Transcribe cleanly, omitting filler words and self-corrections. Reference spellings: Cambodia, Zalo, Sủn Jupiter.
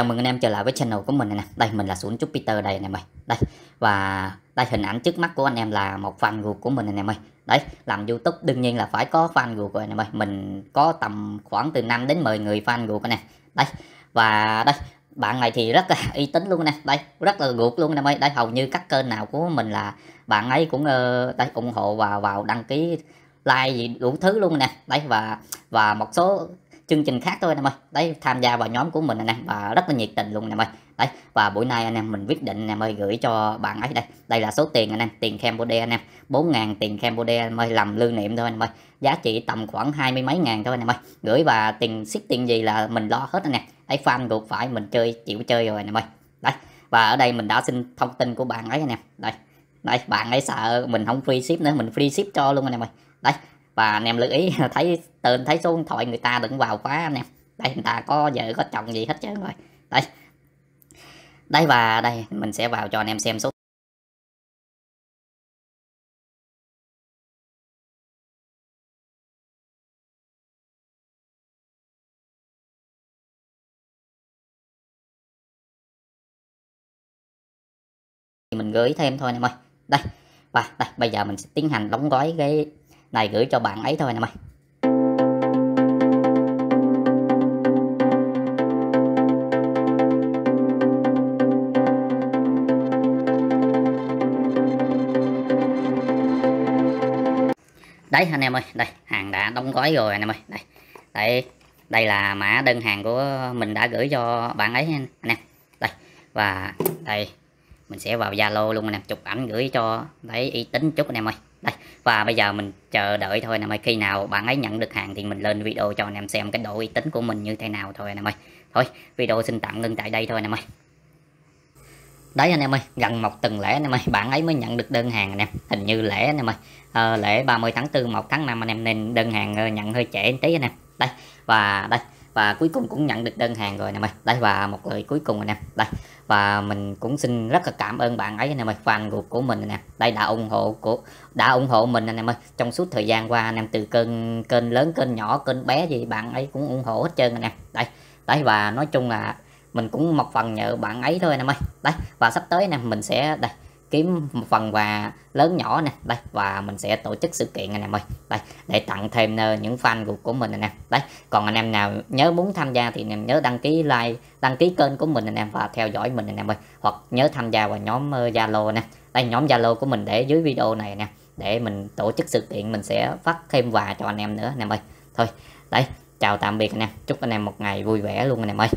Chào mừng anh em trở lại với channel của mình này nè. Đây mình là Sủn Jupiter đây anh em ơi. Đây và đây hình ảnh trước mắt của anh em là một fan ruột của mình anh em ơi. Đấy, làm YouTube đương nhiên là phải có fan ruột rồi anh em ơi. Mình có tầm khoảng từ 5 đến 10 người fan ruột anh em. Đấy. Và đây bạn này thì rất là uy tín luôn nè, đây rất là ruột luôn anh em ơi. Đây hầu như các kênh nào của mình là bạn ấy cũng đây ủng hộ và vào đăng ký, like gì đủ thứ luôn nè. Đấy và một số chương trình khác thôi anh em ơi. Đấy tham gia vào nhóm của mình anh em và rất là nhiệt tình luôn anh em ơi. Đấy và buổi nay anh em mình quyết định anh em ơi gửi cho bạn ấy đây. Đây là số tiền anh em, tiền Cambodia anh em, 4.000 tiền Cambodia anh em ơi, làm lưu niệm thôi anh em ơi. Giá trị tầm khoảng 20 mấy ngàn thôi anh em ơi. Gửi và tiền ship tiền gì là mình lo hết anh em. Đấy fan ruột phải mình chơi chịu chơi rồi anh em ơi. Đấy và ở đây mình đã xin thông tin của bạn ấy anh em. Đây. Đấy bạn ấy sợ mình không free ship nữa, mình free ship cho luôn anh em ơi. Đấy. Và anh em lưu ý thấy tên thấy số điện thoại người ta đừng vào quá anh em. Đây người ta có vợ có chồng gì hết trơn rồi. Đây. Đây và đây mình sẽ vào cho anh em xem số. Mình gửi thêm thôi anh em ơi. Đây. Và đây bây giờ mình sẽ tiến hành đóng gói cái này gửi cho bạn ấy thôi anh em ơi. Đấy anh em ơi, đây hàng đã đóng gói rồi anh em ơi. Đây. Đây, đây là mã đơn hàng của mình đã gửi cho bạn ấy anh em. Đây. Và đây mình sẽ vào Zalo luôn anh em, chụp ảnh gửi cho đấy uy tín chút anh em ơi. Đây và bây giờ mình chờ đợi thôi anh em ơi, khi nào bạn ấy nhận được hàng thì mình lên video cho anh em xem cái độ uy tín của mình như thế nào thôi anh em ơi. Thôi video xin tạm ngưng tại đây thôi anh em ơi. Đấy anh em ơi, gần một tuần lễ anh em ơi bạn ấy mới nhận được đơn hàng anh em. Hình như lễ anh em ơi, lễ 30 tháng 4 1 tháng 5 anh em, nên đơn hàng nhận hơi trễ tí anh em. Đây và cuối cùng cũng nhận được đơn hàng rồi anh em ơi. Đây và một lời cuối cùng anh em. Đây và mình cũng xin rất là cảm ơn bạn ấy anh em ơi, fan ruột của mình anh em. Đây đã ủng hộ mình anh em ơi trong suốt thời gian qua anh em, từ kênh lớn kênh nhỏ kênh bé gì bạn ấy cũng ủng hộ hết trơn anh em. Đấy và nói chung là mình cũng một phần nhờ bạn ấy thôi anh em ơi. Đấy và sắp tới anh em mình sẽ đây kiếm một phần quà lớn nhỏ nè. Đây và mình sẽ tổ chức sự kiện anh em ơi. Đây để tặng thêm những fan ruột của mình anh em. Đấy còn anh em nào nhớ muốn tham gia thì anh em nhớ đăng ký like, đăng ký kênh của mình anh em và theo dõi mình anh em ơi, hoặc nhớ tham gia vào nhóm Zalo nè. Đây nhóm Zalo của mình để dưới video này nè, để mình tổ chức sự kiện mình sẽ phát thêm quà cho anh em nữa anh em ơi. Thôi đấy chào tạm biệt anh em, chúc anh em một ngày vui vẻ luôn anh em ơi.